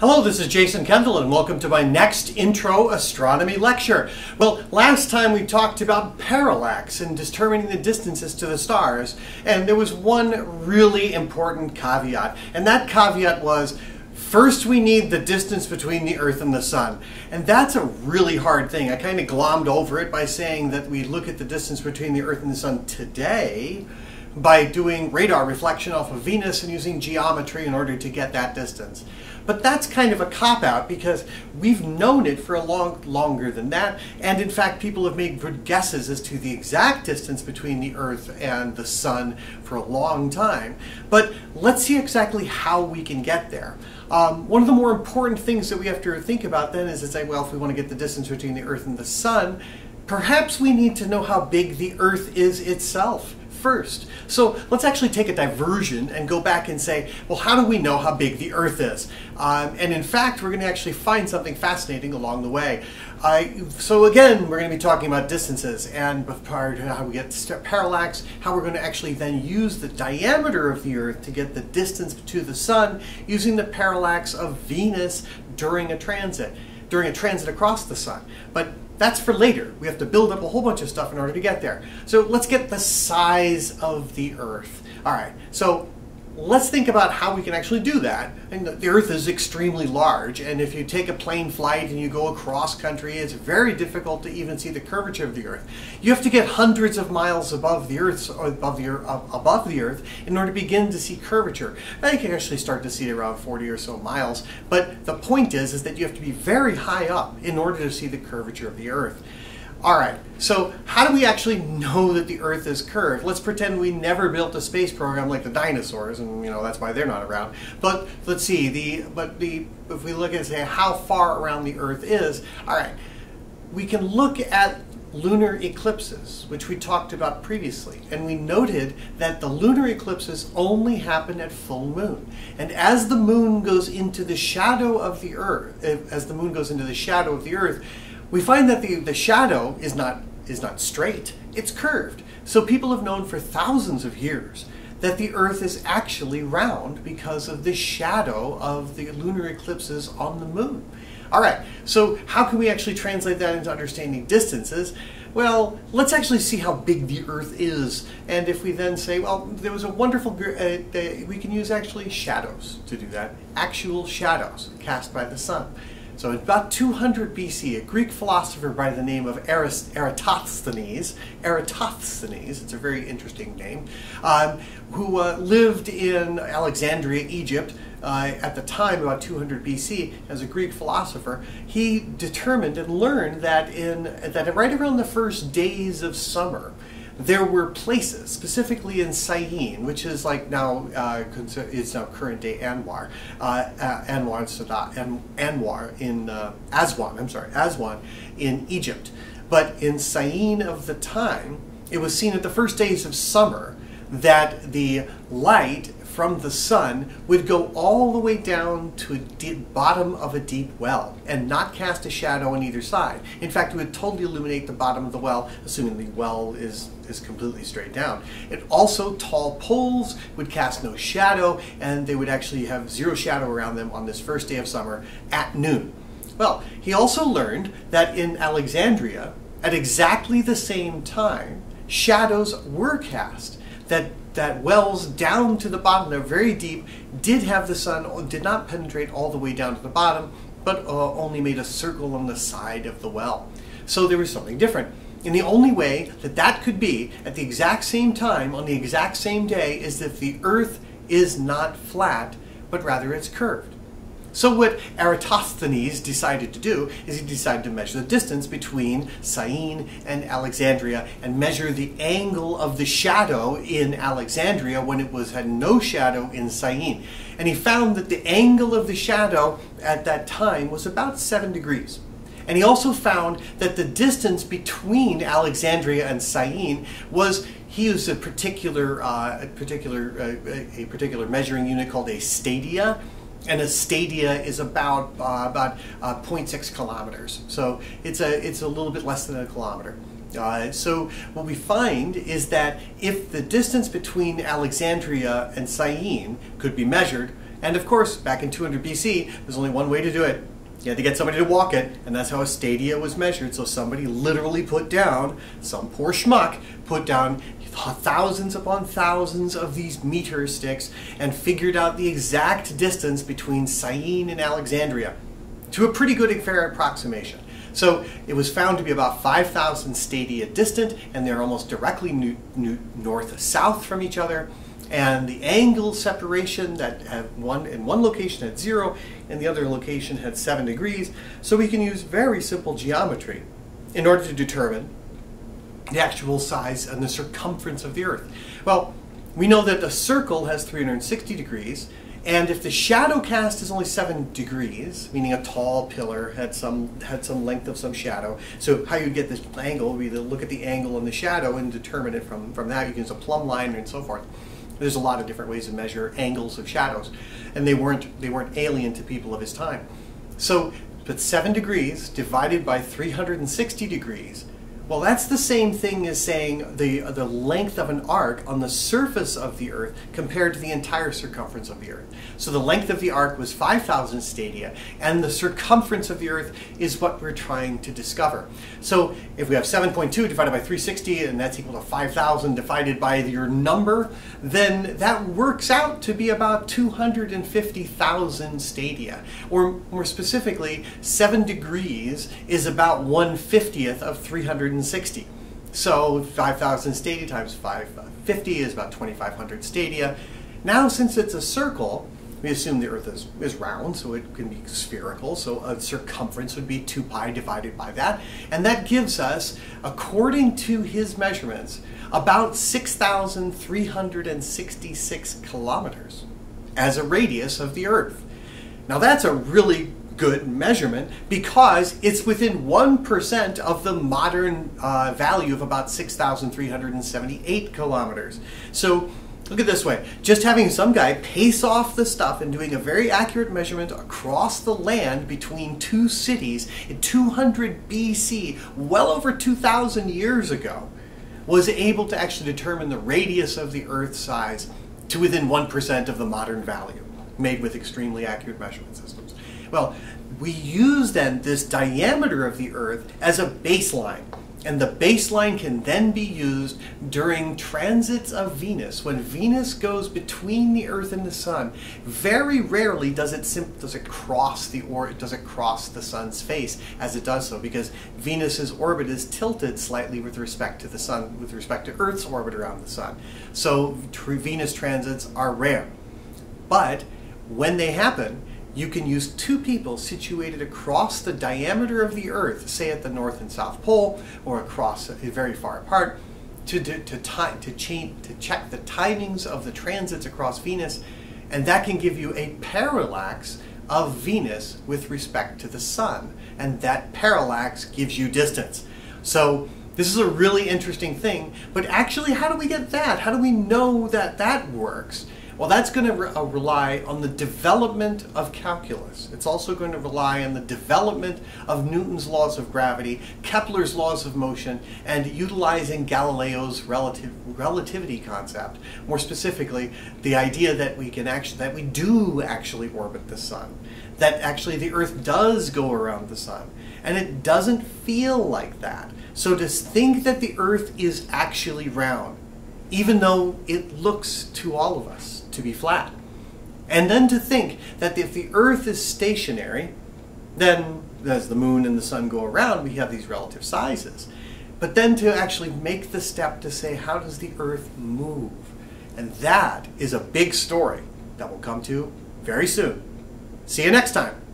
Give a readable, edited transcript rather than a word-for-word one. Hello, this is Jason Kendall and welcome to my next intro astronomy lecture. Well, last time we talked about parallax and determining the distances to the stars, and there was one really important caveat, and that caveat was, first, we need the distance between the Earth and the Sun. And that's a really hard thing. I kind of glommed over it by saying that we look at the distance between the Earth and the Sun today by doing radar reflection off of Venus and using geometry in order to get that distance. But that's kind of a cop-out because we've known it for a longer than that. And in fact, people have made good guesses as to the exact distance between the Earth and the Sun for a long time. But let's see exactly how we can get there. One of the more important things that we have to think about then is to say, well, if we want to get the distance between the Earth and the Sun, perhaps we need to know how big the Earth is itself first. So let's actually take a diversion and go back and say, well, how do we know how big the Earth is? And in fact, we're going to actually find something fascinating along the way. So again, we're going to be talking about distances and how we get parallax, how we're going to actually then use the diameter of the Earth to get the distance to the Sun using the parallax of Venus during a transit across the Sun. But that's for later. We have to build up a whole bunch of stuff in order to get there. So let's get the size of the Earth. All right, so let's think about how we can actually do that. And the Earth is extremely large, and if you take a plane flight and you go across country, it's very difficult to even see the curvature of the Earth. You have to get hundreds of miles above the Earth, in order to begin to see curvature. Now you can actually start to see it around 40 or so miles, but the point is that you have to be very high up in order to see the curvature of the Earth. All right, so how do we actually know that the Earth is curved? Let's pretend we never built a space program like the dinosaurs, and you know that's why they're not around. But let's see, if we look at say how far around the Earth is, all right, we can look at lunar eclipses, which we talked about previously, and we noted that the lunar eclipses only happen at full moon. And as the moon goes into the shadow of the Earth, we find that the shadow is not straight, it's curved. So people have known for thousands of years that the Earth is actually round because of the shadow of the lunar eclipses on the moon. All right, so how can we actually translate that into understanding distances? Well, let's actually see how big the Earth is. And if we then say, well, there was a wonderful, we can use actually shadows to do that, actual shadows cast by the sun. So in about 200 BC, a Greek philosopher by the name of Eratosthenes, it's a very interesting name, who lived in Alexandria, Egypt, at the time, about 200 BC, as a Greek philosopher, he determined and learned that right around the first days of summer, there were places, specifically in Syene, which is like now is now current-day Anwar, Anwar in Aswan. I'm sorry, Aswan in Egypt. But in Syene of the time, it was seen at the first days of summer that the light from the sun would go all the way down to the bottom of a deep well and not cast a shadow on either side. In fact, it would totally illuminate the bottom of the well, assuming the well is completely straight down. It also, tall poles would cast no shadow, and they would actually have zero shadow around them on this first day of summer at noon. Well, he also learned that in Alexandria, at exactly the same time, shadows were cast, that wells down to the bottom, they're very deep, did have the sun, did not penetrate all the way down to the bottom, but only made a circle on the side of the well. So there was something different. And the only way that that could be at the exact same time, on the exact same day, is if the Earth is not flat, but rather it's curved. So what Eratosthenes decided to do is he decided to measure the distance between Syene and Alexandria and measure the angle of the shadow in Alexandria when it had no shadow in Syene. And he found that the angle of the shadow at that time was about 7 degrees. And he also found that the distance between Alexandria and Syene was, he used a particular measuring unit called a stadia. And a stadia is about 0.6 kilometers. So it's a little bit less than a kilometer. So what we find is that if the distance between Alexandria and Syene could be measured, And of course, back in 200 BC, there's only one way to do it. You had to get somebody to walk it, and that's how a stadia was measured. So somebody literally put down, some poor schmuck, put down thousands upon thousands of these meter sticks and figured out the exact distance between Syene and Alexandria to a pretty good and fair approximation. So it was found to be about 5,000 stadia distant, and they're almost directly north-south from each other. And the angle separation that had one location had 0 and the other location had 7 degrees. So we can use very simple geometry in order to determine the actual size and the circumference of the Earth. Well, we know that a circle has 360 degrees, and if the shadow cast is only 7 degrees, meaning a tall pillar had some length of some shadow, so how you get this angle would be to look at the angle in the shadow and determine it from that. You can use a plumb line and so forth. There's a lot of different ways to measure angles of shadows, and they weren't alien to people of his time. So, but 7 degrees divided by 360 degrees, well, that's the same thing as saying the length of an arc on the surface of the Earth compared to the entire circumference of the Earth. So the length of the arc was 5,000 stadia, and the circumference of the Earth is what we're trying to discover. So if we have 7.2 divided by 360, and that's equal to 5,000 divided by your number, then that works out to be about 250,000 stadia. Or more specifically, 7 degrees is about 1/50th of 360. So 5,000 stadia times 550 is about 2,500 stadia. Now, since it's a circle, we assume the Earth is round, so it can be spherical, so a circumference would be 2 pi divided by that, and that gives us, according to his measurements, about 6,366 kilometers as a radius of the Earth. Now that's a really good measurement because it's within 1% of the modern value of about 6,378 kilometers. So look at this way, just having some guy pace off the stuff and doing a very accurate measurement across the land between two cities in 200 BC, well over 2,000 years ago, was able to actually determine the radius of the Earth's size to within 1% of the modern value, made with extremely accurate measurement systems. Well, we use then this diameter of the Earth as a baseline, and the baseline can then be used during transits of Venus. When Venus goes between the Earth and the Sun, very rarely does it cross the Sun's face as it does so, because Venus's orbit is tilted slightly with respect to the Sun, with respect to Earth's orbit around the Sun. So Venus transits are rare, but when they happen, you can use two people situated across the diameter of the Earth, say at the North and South Pole, or across very far apart, to check the timings of the transits across Venus, and that can give you a parallax of Venus with respect to the Sun, and that parallax gives you distance. So this is a really interesting thing, but actually how do we get that? How do we know that that works? Well, that's going to rely on the development of calculus. It's also going to rely on the development of Newton's laws of gravity, Kepler's laws of motion, and utilizing Galileo's relativity concept. More specifically, the idea that we do actually orbit the Sun, that actually the Earth does go around the Sun, and it doesn't feel like that. So to think that the Earth is actually round, even though it looks to all of us to be flat. And then to think that if the Earth is stationary, then as the Moon and the Sun go around, we have these relative sizes. But then to actually make the step to say, how does the Earth move? And that is a big story that we'll come to very soon. See you next time.